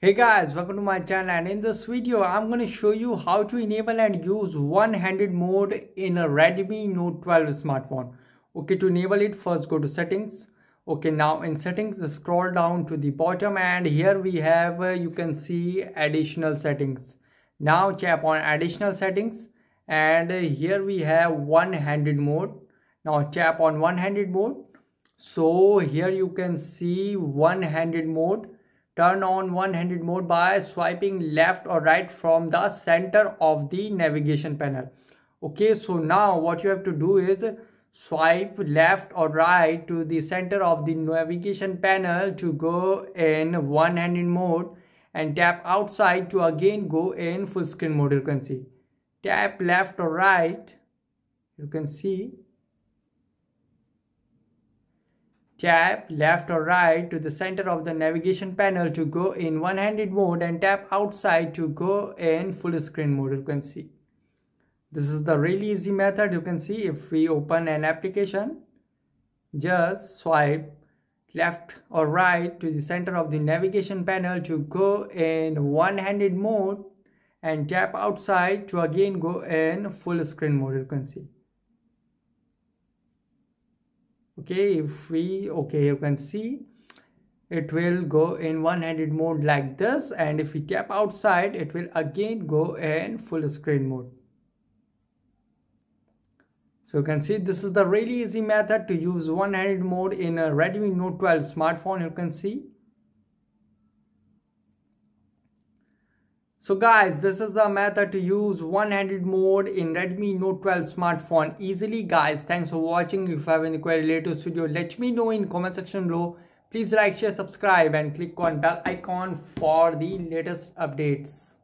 Hey guys, welcome to my channel, and in this video I'm going to show you how to enable and use one-handed mode in a Redmi Note 12 smartphone. Okay, to enable it, first go to settings. Okay, now in settings scroll down to the bottom, and here we have you can see additional settings. Now tap on additional settings, and here we have one-handed mode. Now tap on one-handed mode. So here you can see one-handed mode. Turn on one-handed mode by swiping left or right from the center of the navigation panel. Okay, so now what you have to do is swipe left or right to the center of the navigation panel to go in one-handed mode, and tap outside to again go in full screen mode. You can see, tap left or right, you can see, tap left or right to the center of the navigation panel to go in one-handed mode, and tap outside to go in full screen mode. You can see this is the really easy method. You can see if we open an application, just swipe left or right to the center of the navigation panel to go in one-handed mode, and tap outside to again go in full screen mode. You can see. Okay, you can see it will go in one-handed mode like this, and if we tap outside, it will again go in full screen mode. So you can see this is the really easy method to use one-handed mode in a Redmi Note 12 smartphone. You can see. So guys, this is the method to use one-handed mode in Redmi Note 12 smartphone easily. Guys, thanks for watching. If you have any query related to this video, let me know in comment section below. Please like, share, subscribe, and click on bell icon for the latest updates.